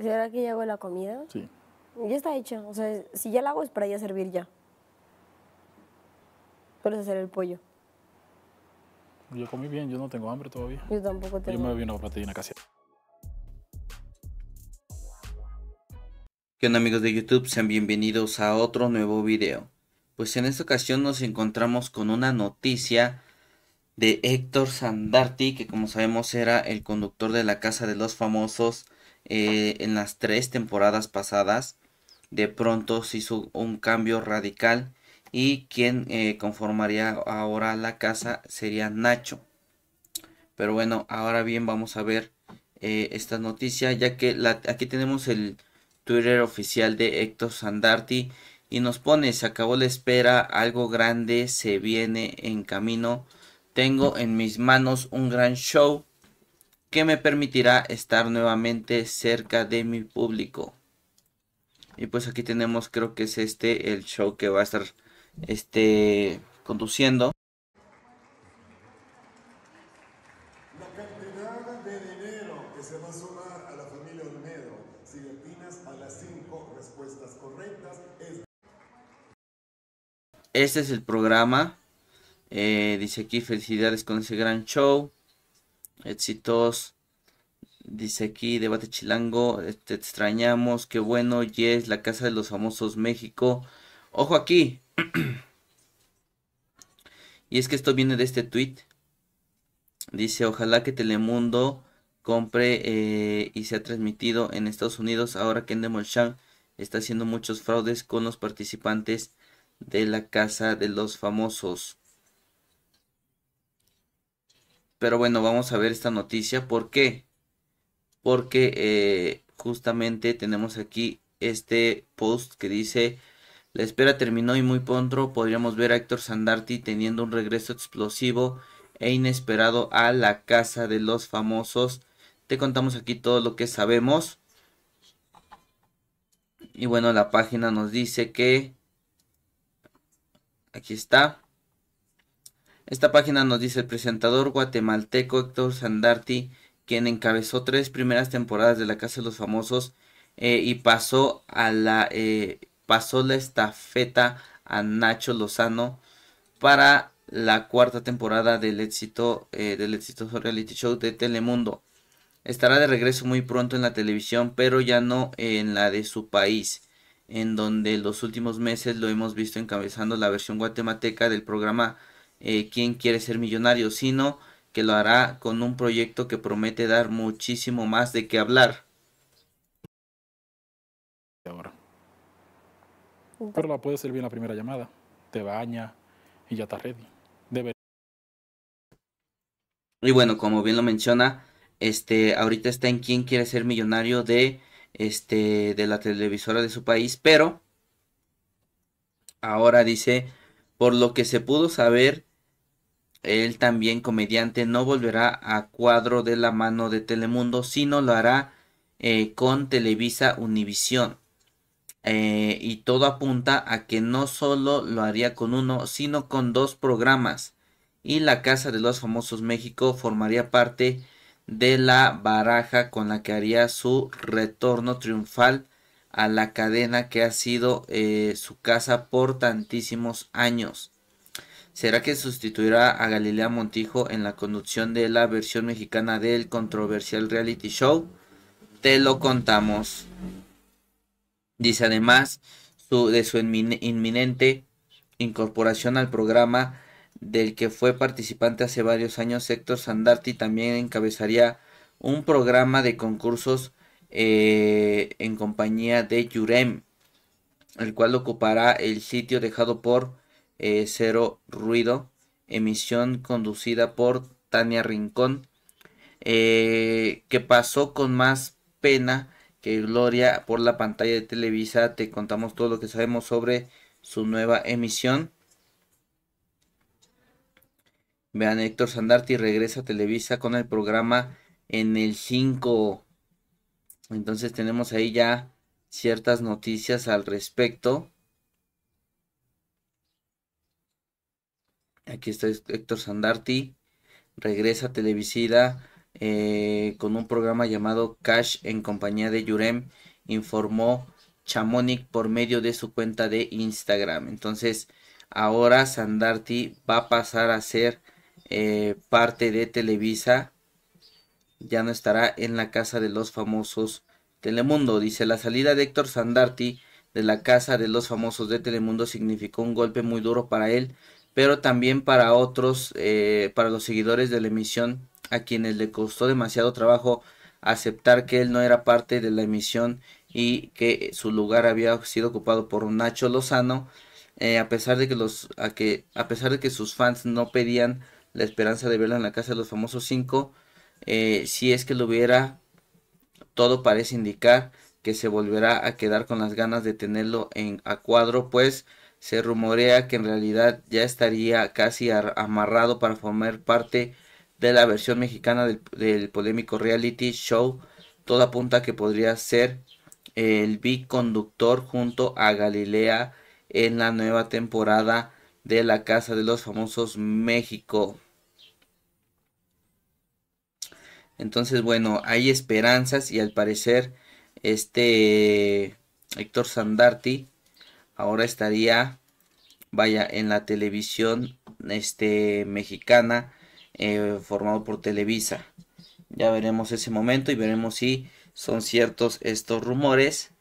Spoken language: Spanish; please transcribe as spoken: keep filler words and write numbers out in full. ¿Será que ya hago la comida? Sí. Ya está hecha. O sea, si ya la hago es para ya servir ya. Puedes hacer el pollo. Yo comí bien, yo no tengo hambre todavía. Yo tampoco tengo. Yo me bebí una proteína casi. ¿Qué onda, amigos de YouTube? Sean bienvenidos a otro nuevo video. Pues en esta ocasión nos encontramos con una noticia de Héctor Sandarti, que como sabemos era el conductor de la Casa de los Famosos eh, en las tres temporadas pasadas. De pronto se hizo un cambio radical. Y quien eh, conformaría ahora la casa sería Nacho. Pero bueno, ahora bien vamos a ver eh, esta noticia. Ya que la, aquí tenemos el Twitter oficial de Héctor Sandarti. Y nos pone, se acabó la espera, algo grande se viene en camino. Tengo en mis manos un gran show que me permitirá estar nuevamente cerca de mi público. Y pues aquí tenemos, creo que es este el show que va a estar... Este, conduciendo. La cantidad de dinero que se va a sumar a la familia Olmedo, si le atinas a las cinco respuestas correctas, es... Este es el programa. Eh, dice aquí, felicidades con ese gran show. Éxitos. Dice aquí, debate chilango. Te extrañamos, qué bueno. Yes, la Casa de los Famosos México. Ojo aquí. Y es que esto viene de este tweet. Dice, ojalá que Telemundo compre eh, y sea transmitido en Estados Unidos ahora que Endemol está haciendo muchos fraudes con los participantes de la Casa de los Famosos. Pero bueno, vamos a ver esta noticia. ¿Por qué? Porque eh, justamente tenemos aquí este post que dice... La espera terminó y muy pronto podríamos ver a Héctor Sandarti teniendo un regreso explosivo e inesperado a la Casa de los Famosos. Te contamos aquí todo lo que sabemos. Y bueno, la página nos dice que... Aquí está. Esta página nos dice el presentador guatemalteco Héctor Sandarti, quien encabezó tres primeras temporadas de la Casa de los Famosos eh, y pasó a la... Eh, pasó la estafeta a Nacho Lozano para la cuarta temporada del éxito eh, del exitoso reality show de Telemundo. Estará de regreso muy pronto en la televisión, pero ya no en la de su país, en donde los últimos meses lo hemos visto encabezando la versión guatemalteca del programa eh, ¿Quién quiere ser millonario?, sino que lo hará con un proyecto que promete dar muchísimo más de qué hablar. Ahora. Pero la puede servir en la primera llamada. Te baña y ya está ready. Debe... Y bueno, como bien lo menciona, este, ahorita está en Quién quiere ser millonario de, este, de la televisora de su país. Pero ahora dice, por lo que se pudo saber, él también, comediante, no volverá a cuadro de la mano de Telemundo, sino lo hará eh, con Televisa Univisión. Eh, y todo apunta a que no solo lo haría con uno, sino con dos programas. Y la Casa de los Famosos México formaría parte de la baraja con la que haría su retorno triunfal a la cadena que ha sido eh, su casa por tantísimos años. ¿Será que sustituirá a Galilea Montijo en la conducción de la versión mexicana del controversial reality show? Te lo contamos. Dice además su, de su inminente incorporación al programa del que fue participante hace varios años. Héctor Sandarti también encabezaría un programa de concursos eh, en compañía de Yurem, el cual ocupará el sitio dejado por eh, Cero Ruido, emisión conducida por Tania Rincón, eh, que pasó con más pena que gloria por la pantalla de Televisa. Te contamos todo lo que sabemos sobre su nueva emisión. Vean, Héctor Sandarti regresa a Televisa con el programa en el cinco. Entonces tenemos ahí ya ciertas noticias al respecto. Aquí está Héctor Sandarti. Regresa a Televisa eh, con un programa llamado Cash en compañía de Yurem, informó Chamonic por medio de su cuenta de Instagram. Entonces ahora Sandarti va a pasar a ser eh, parte de Televisa. Ya no estará en la Casa de los Famosos Telemundo. Dice: la salida de Héctor Sandarti de la Casa de los Famosos de Telemundo significó un golpe muy duro para él, pero también para otros, eh, para los seguidores de la emisión, a quienes le costó demasiado trabajo aceptar que él no era parte de la emisión y que su lugar había sido ocupado por Nacho Lozano. Eh, a pesar de que los a que a pesar de que sus fans no pedían la esperanza de verlo en la Casa de los Famosos cinco, eh, si es que lo hubiera, todo parece indicar que se volverá a quedar con las ganas de tenerlo en a cuadro, pues se rumorea que en realidad ya estaría casi amarrado para formar parte de la versión mexicana del, del polémico reality show. Todo apunta a que podría ser el biconductor junto a Galilea en la nueva temporada de la Casa de los Famosos México. Entonces, bueno, hay esperanzas y al parecer este Héctor Sandarti ahora estaría, vaya, en la televisión este, mexicana, eh, formado por Televisa. Ya veremos ese momento y veremos si son ciertos estos rumores.